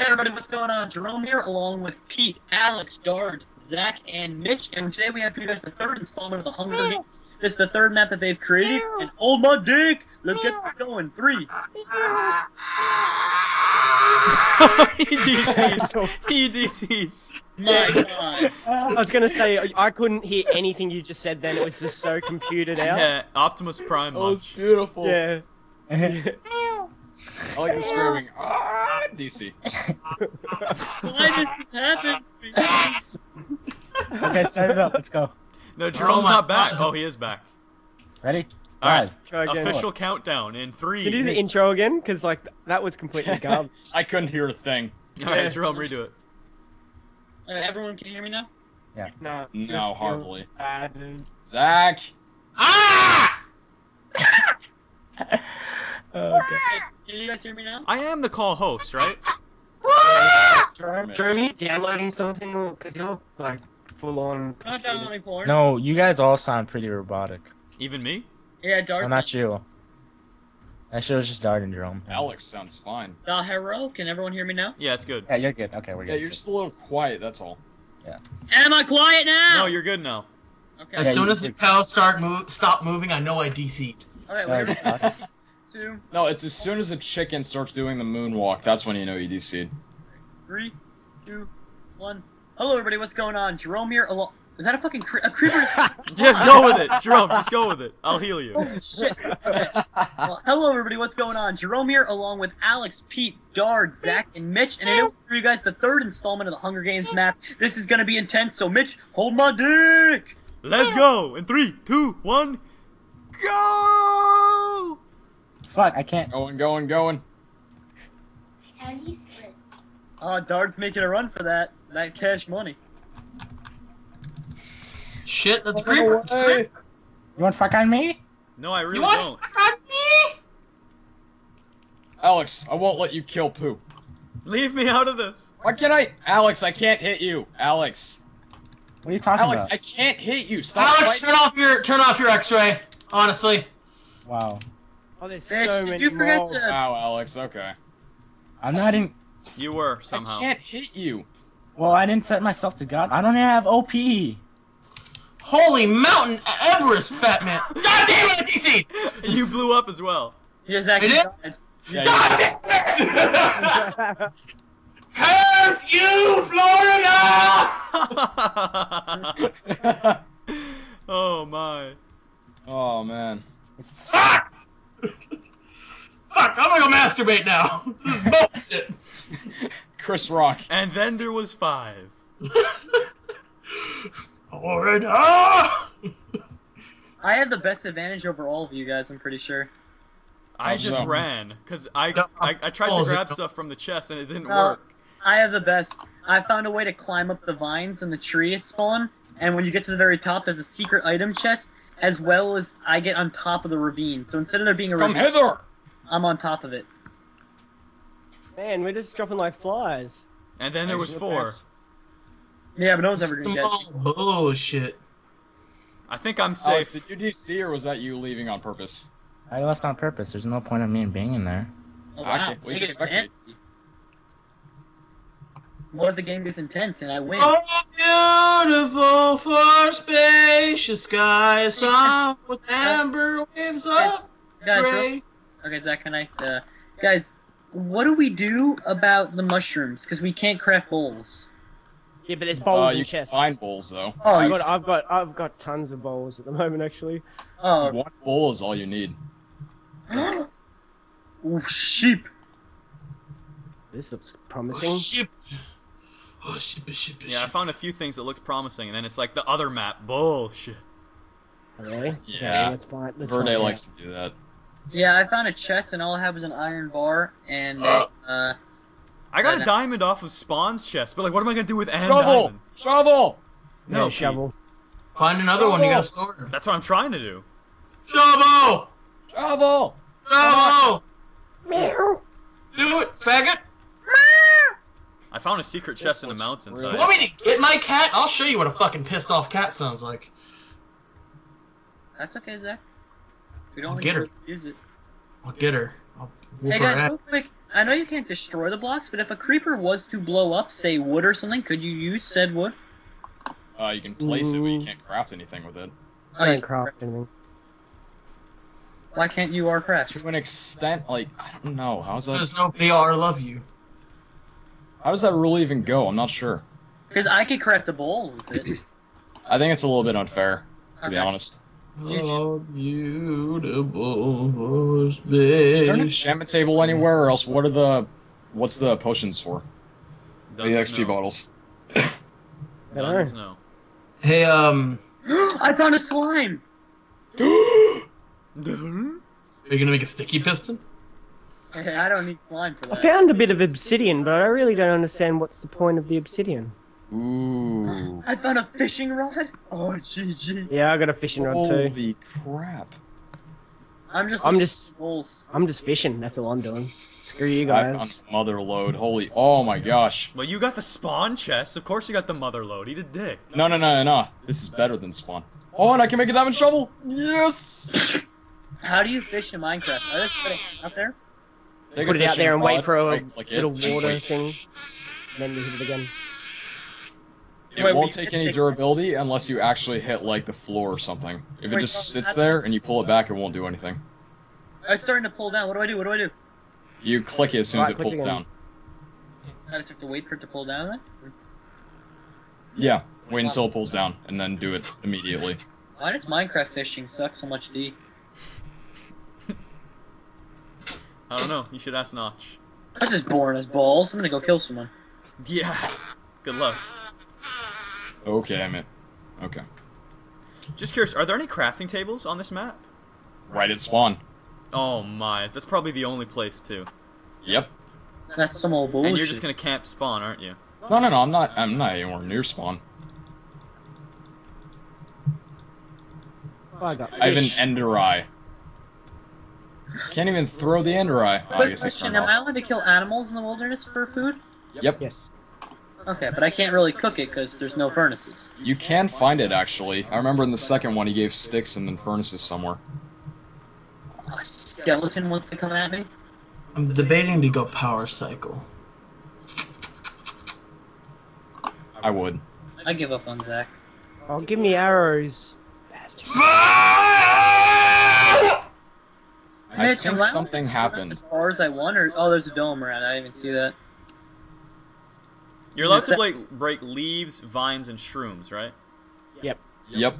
Hey everybody, what's going on? Jerome here, along with Pete, Alex, Dard, Zach, and Mitch. And today we have for you guys the third installment of the Hunger Games. This is the third map that they've created. And oh my dick! Let's get this going. 3. He DCs. My God. I was gonna say, I couldn't hear anything you just said then. It was just so computed out. Yeah, Optimus Prime. Oh, it's beautiful. Yeah. I like the screaming. Ah, DC. Why does this happen? Okay, set it up. Let's go. No, Jerome's not back. Oh, he is back. Ready? All right. Try again. Official countdown in 3. Can you do the intro again? Because like that was completely garbage. I couldn't hear a thing. All right, Jerome, redo it. Everyone, can you hear me now? Yeah. No, hardly. Zach. Ah! Okay. Can you guys hear me now? I am the call host, right? Jeremy, downloading something because you're like full on. Not downloading porn. No, you guys all sound pretty robotic. Even me? Yeah, Dart. Well, not you. That shit was just Dart and Jerome. Alex sounds fine. The hero, can everyone hear me now? Yeah, it's good. Yeah, you're good. Okay, we're good. Yeah, you're just a little quiet. That's all. Yeah. Am I quiet now? No, you're good now. Okay. As soon as the tiles stop moving, I know I DC'd. Okay, we're Two. No, it's as soon as a chicken starts doing the moonwalk, that's when you know you DC'd. 3, 2, 1. Hello, everybody. What's going on? Jerome here. Is that a fucking creeper? Just go with it, Jerome. Just go with it. I'll heal you. Holy shit. Okay. Well, hello, everybody. What's going on? Jerome here, along with Alex, Pete, Dard, Zach, and Mitch. And I know for you guys the third installment of the Hunger Games map. This is gonna be intense. So, Mitch, hold my dick. Let's go. In 3, 2, 1, go. Fuck, I can't. Going. And he's split. Oh, Dard's making a run for that. That cash money. Shit, that's creeper. You want fuck on me? No, I really don't. You want fuck on me? Alex, I won't let you kill Poop. Leave me out of this. Why can't I? Alex, I can't hit you. Alex. What are you talking about? Alex, I can't hit you. Stop Alex, fighting. turn off your X-ray. Honestly. Wow. Oh, there's so many more. Wow, Alex, okay. I'm not in... You were, somehow. I can't hit you. Well, I didn't set myself to God. I don't have OP. Holy Mountain Everest, Batman. God damn it, DC! You blew up as well. Yes, I did. Yeah, God damn it! Curse you, Florida! Oh, my. Oh, man. Fuck! Fuck, I'm gonna go masturbate now. Bullshit. Chris Rock. And then there was 5. Alright. Oh! I had the best advantage over all of you guys, I'm pretty sure. I just ran, because I tried to grab stuff from the chest and it didn't work. I have the best. I found a way to climb up the vines and the tree it spawned, and when you get to the very top, there's a secret item chest. As well as I get on top of the ravine. So instead of there being a ravine, I'm on top of it. Man, we're just dropping like flies. And then there was 4. Yeah, but no one's ever gonna get you. Bullshit. I think I'm safe. Alex, did you DC or was that you leaving on purpose? I left on purpose. There's no point in me being in there. Oh, wow. What if the game gets intense and I win? Oh, beautiful for spacious skies, song with amber waves of gray. Okay, Zach, can I? Guys, what do we do about the mushrooms? Because we can't craft bowls. Yeah, but there's bowls and chests. Find bowls though. Oh, I've got tons of bowls at the moment, actually. Oh. One bowl is all you need. Ooh, sheep. This looks promising. Oh, sheep. Oh, shit. Yeah, I found a few things that looked promising, and then it's like the other map. Bullshit. Really? Yeah. Okay, Verde likes to do that. Yeah, I found a chest, and all I had was an iron bar, and I got a diamond off of Spawn's chest, but like, what am I gonna do with an diamond? Shovel! No, yeah, shovel. Find another one, you got a sword. That's what I'm trying to do. Shovel! Shovel! Shovel! Meow! Do it, faggot! I found a secret chest in the mountains. You want me to get my cat? I'll show you what a fucking pissed off cat sounds like. That's okay, Zach. We don't get her. Use it. I'll get her. I'll whoop her ass. Hey guys, real quick, I know you can't destroy the blocks, but if a creeper was to blow up, say, wood or something, could you use said wood? You can place it, but you can't craft anything with it. I can't craft anything. Why can't you R-craft? To an extent, like, I don't know. How's that? There's no PR love you. How does that rule even go? I'm not sure. Because I could craft a bowl with it. I think it's a little bit unfair, to be honest. Oh, beautiful. Is there an enchantment table anywhere, or else what are the... What's the potions for? The XP bottles. Hey, I found a slime! Are you gonna make a sticky piston? I don't need slime for that. I found a bit of obsidian, but I really don't understand what's the point of the obsidian. Ooh. I found a fishing rod? Oh, GG. Yeah, I got a fishing rod too. Holy crap. I'm just fishing, that's all I'm doing. Screw you guys. I found the mother load, holy, oh my gosh. Well, you got the spawn chest, of course you got the mother load, eat a dick. No, no, no, no, this is better than spawn. Oh, and I can make a diamond shovel! Yes! How do you fish in Minecraft? I just put it out there? Put it out there and wait for a little water thing, then you hit it again. It won't take any durability unless you actually hit, like, the floor or something. If it just sits there and you pull it back, it won't do anything. It's starting to pull down. What do I do? What do I do? You click it as soon as it pulls down. I just have to wait for it to pull down, then? Yeah. Wait until it pulls down, and then do it immediately. Why does Minecraft fishing suck so much D? I don't know. You should ask Notch. That's just boring as balls. I'm gonna go kill someone. Yeah. Good luck. Okay, I'm in. Okay. Just curious, are there any crafting tables on this map? Right at spawn. Oh my, that's probably the only place too. Yep. That's some old bullshit. And you're just gonna camp spawn, aren't you? No, no, no, I'm not anywhere near spawn. Oh, I have an ender eye. Can't even throw the ender eye. Quick question, am I allowed to kill animals in the wilderness for food? Yep. Yes. Okay, but I can't really cook it because there's no furnaces. You can find it, actually. I remember in the second one he gave sticks and then furnaces somewhere. A skeleton wants to come at me? I'm debating to go power cycle. I would. I give up on Zach. Oh, give me arrows. Bastard. I think something happened. As far as I want, or... Oh, there's a dome around. I didn't even see that. You're allowed to like break leaves, vines, and shrooms, right? Yep. Yep.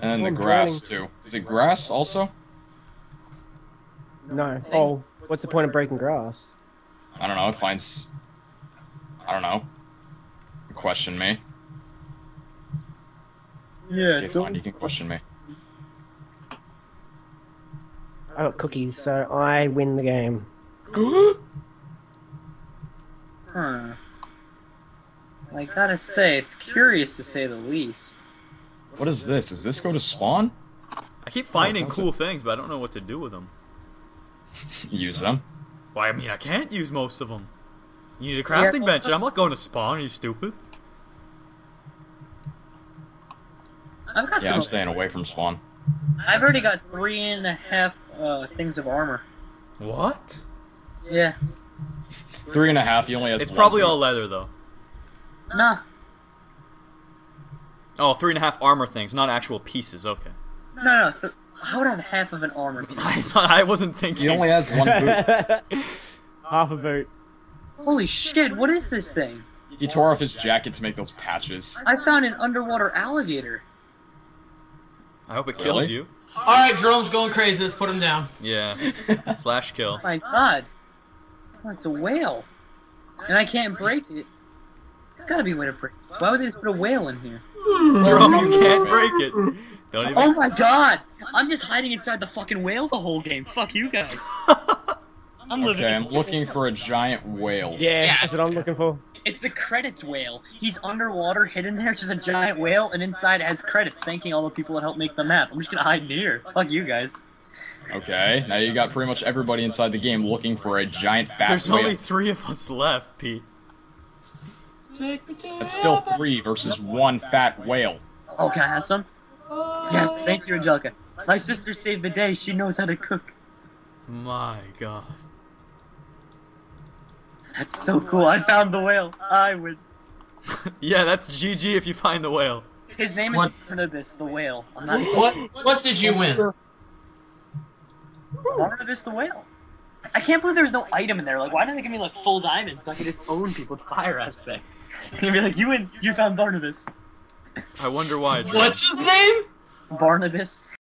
And the grass too. Is it grass also? No. Oh, what's the point of breaking grass? I don't know. It finds. I don't know. You question me. Yeah. Okay, fine. You can question me. I got cookies, so I win the game. Huh. I gotta say, it's curious to say the least. What is this? Does this go to spawn? I keep finding cool things, but I don't know what to do with them. Use them? Well, I mean, I can't use most of them. You need a crafting bench, and I'm not going to spawn, are you stupid? I've got I'm staying away from spawn. I've already got 3.5 things of armor. What? Yeah. 3.5, you only have. It's probably all leather, though. Nah. Oh, 3.5 armor things, not actual pieces, okay. No, no, no. How would I have half of an armor piece? I wasn't thinking. He only has one boot. Half a boot. Holy shit, what is this thing? He tore off his jacket to make those patches. I found an underwater alligator. I hope it kills you. Alright, Jerome's going crazy. Let's put him down. Yeah. Slash kill. Oh my god. That's a whale. And I can't break it. There's gotta be a way to break it. Why would they just put a whale in here? Jerome, you can't break it. Don't even... Oh my god! I'm just hiding inside the fucking whale the whole game. Fuck you guys. I'm looking for a giant whale. Yeah, that's what I'm looking for. It's the credits whale. He's underwater, hidden there, just a giant whale, and inside it has credits, thanking all the people that helped make the map. I'm just gonna hide in here. Fuck you guys. Okay, now you got pretty much everybody inside the game looking for a giant fat whale. There's only 3 of us left, Pete. That's still 3 versus 1 fat whale. Oh, can I have some? Yes, thank you, Angelica. My sister saved the day. She knows how to cook. My God. That's so cool. I found the whale. I would. Yeah, that's GG if you find the whale. His name is Barnabas the Whale. I'm not... What did you win? Barnabas the Whale. I can't believe there's no item in there. Like, why didn't they give me like full diamonds so I could just own people with fire aspect? They'd be like, you win. You found Barnabas. I wonder why. What's his name? Barnabas.